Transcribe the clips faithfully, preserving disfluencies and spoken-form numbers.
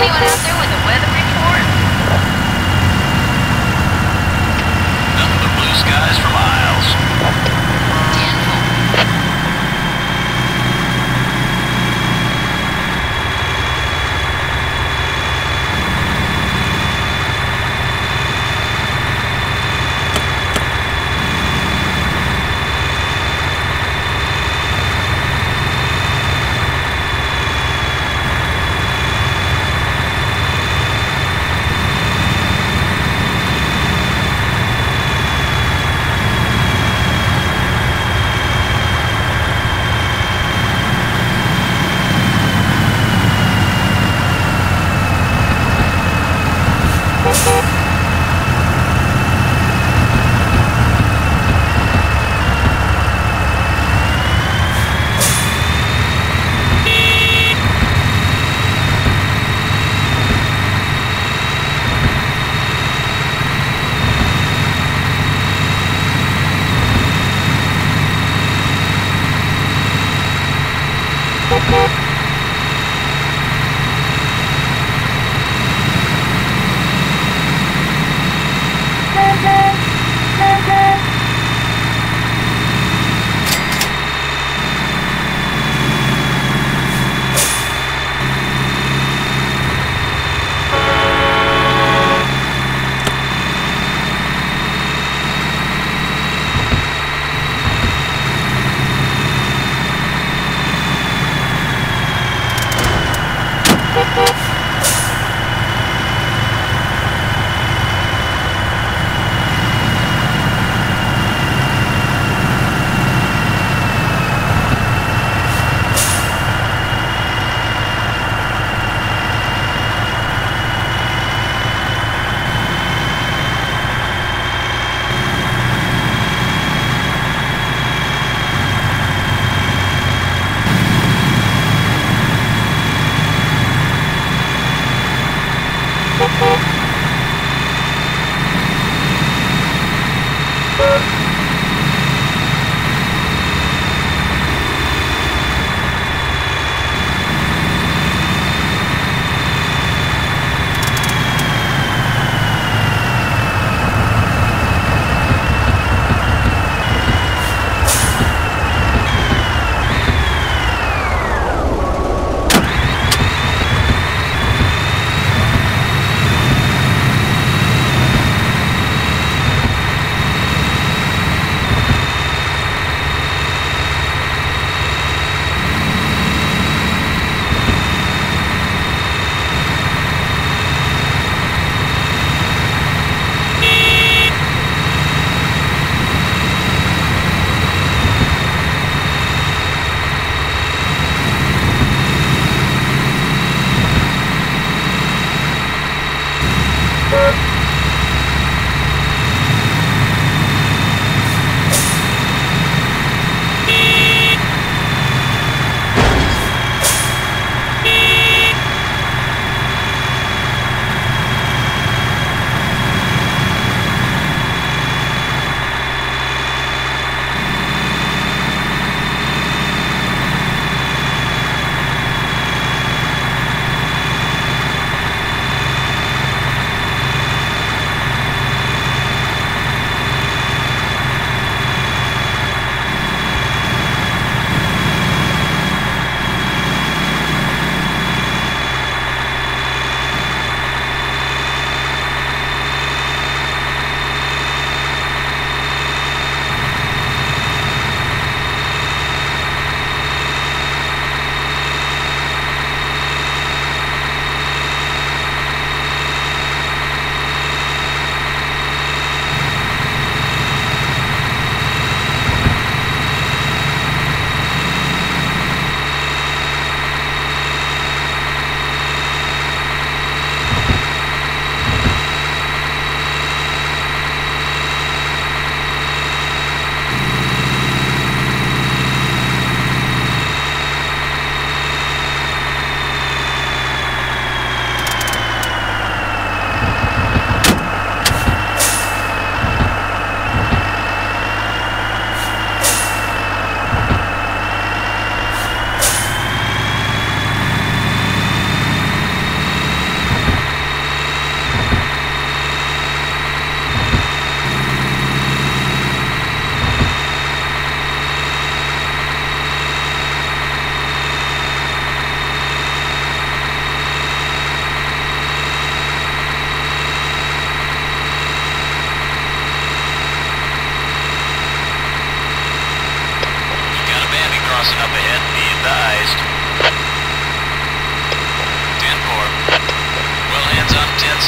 Anyone out there with a weather report? Nothing but blue skies for miles.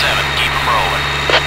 seven, keep them rolling.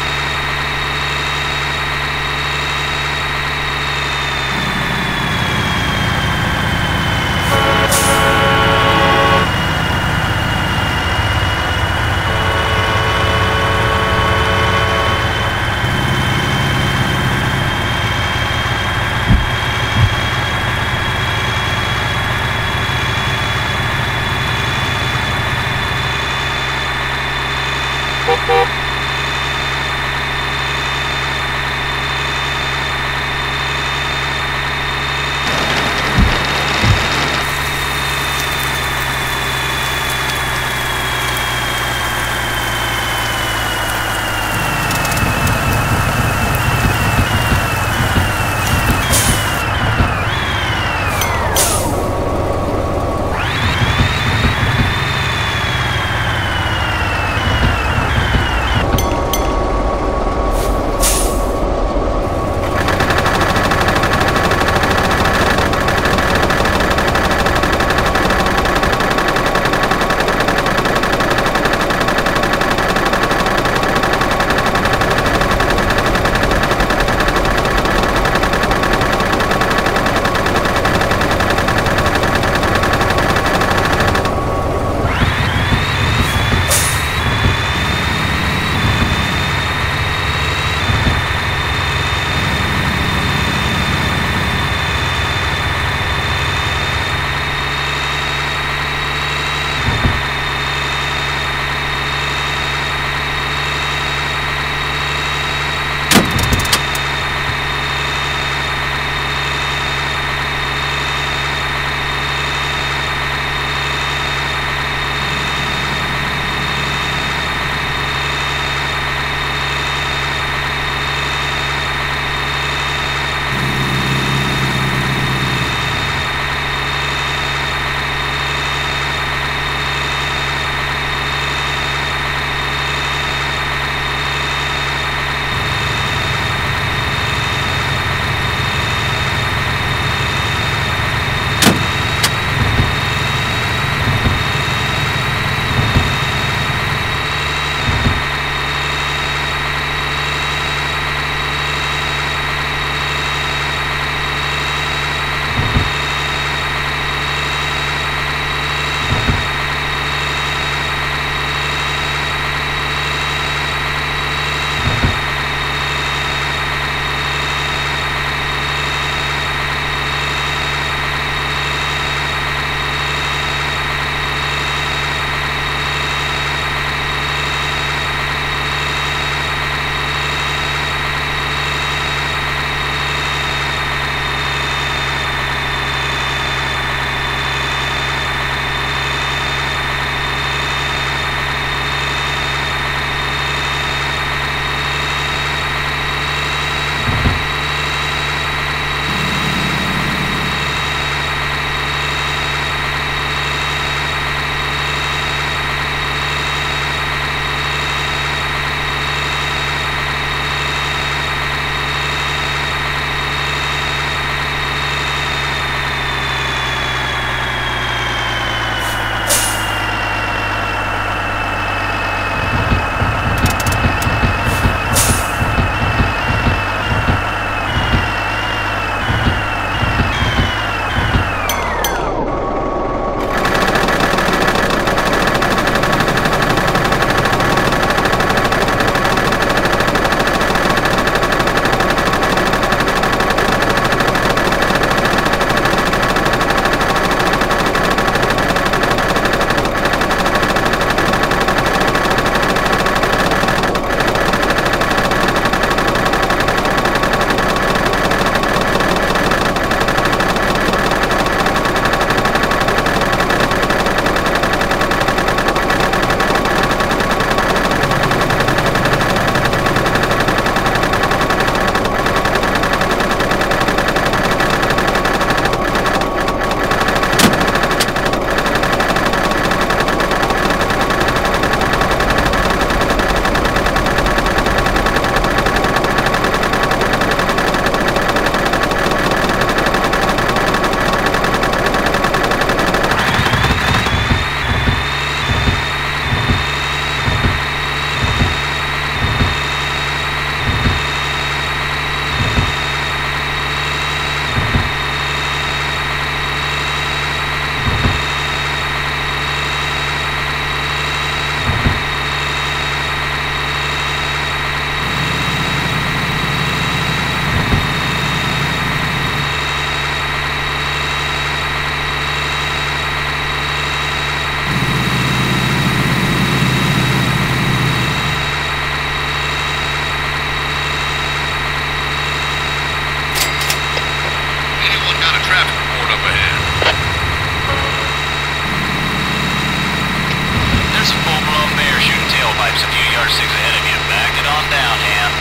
star six ahead of you. Back it on down, Han.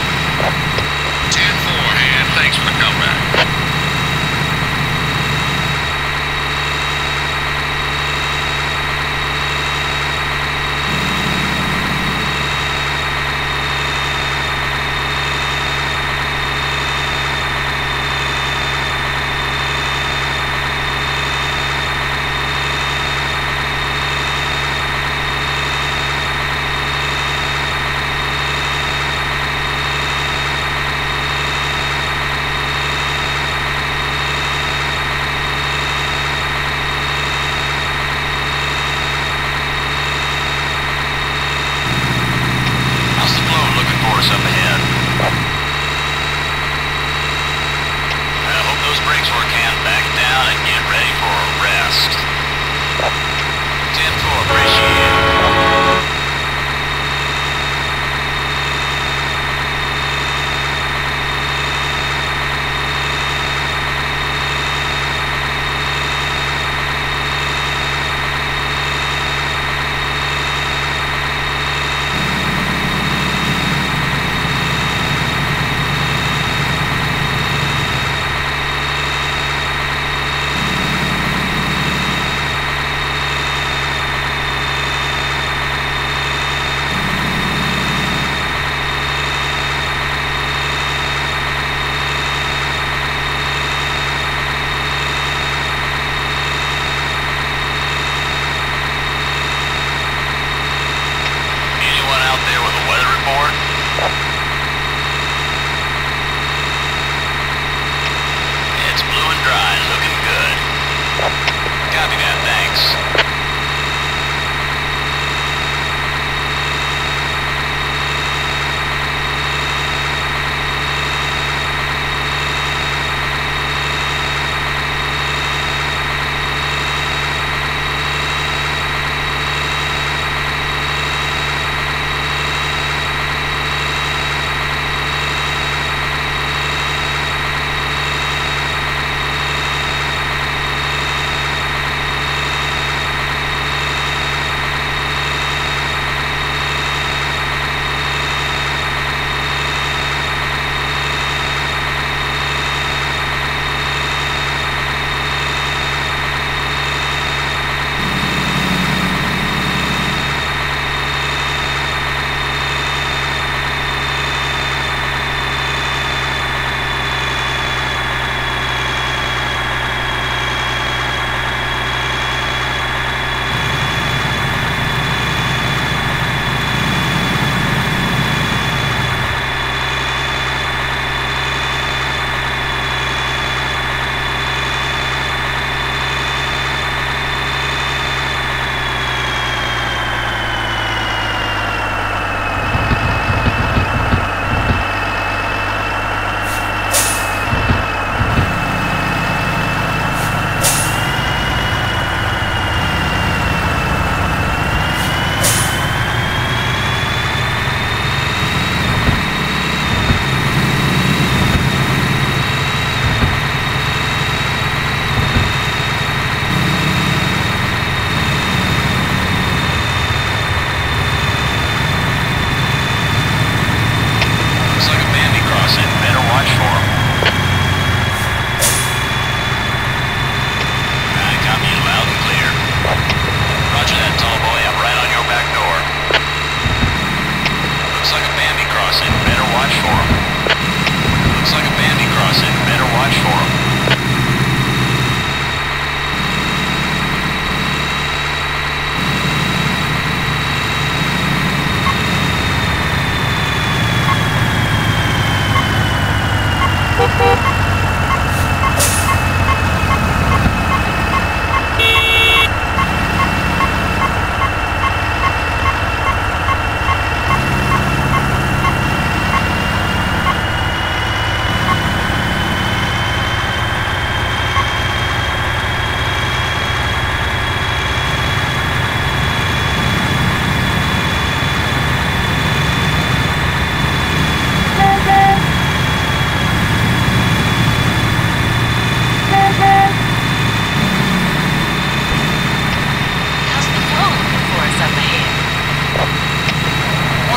ten four, Han. Thanks for the comeback.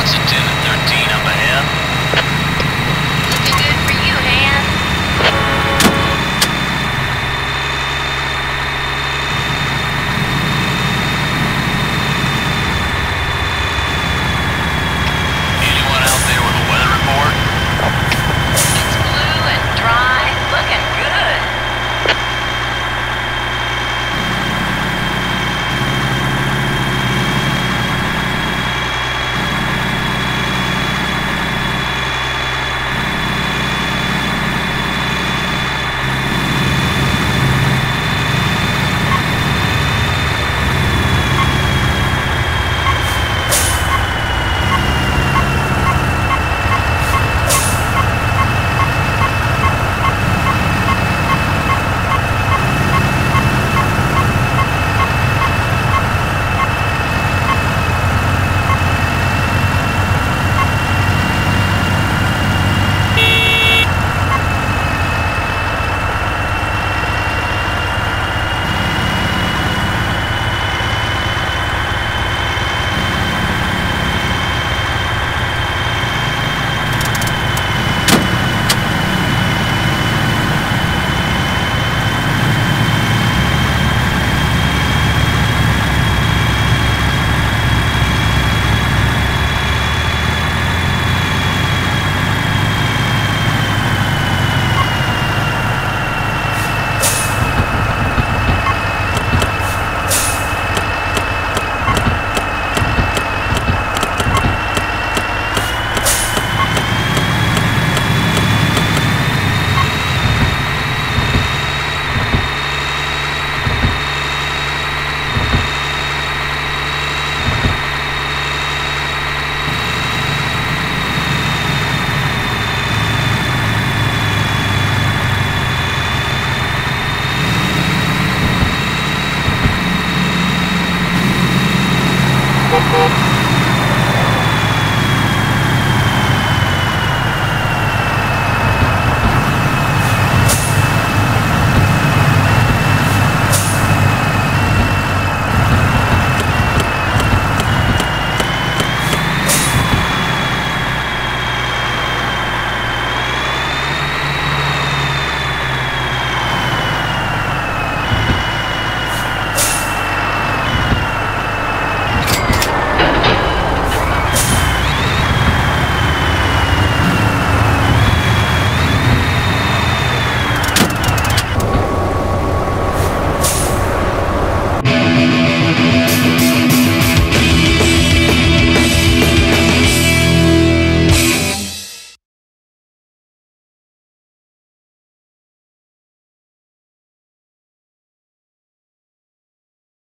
Lexington at thirteen up ahead.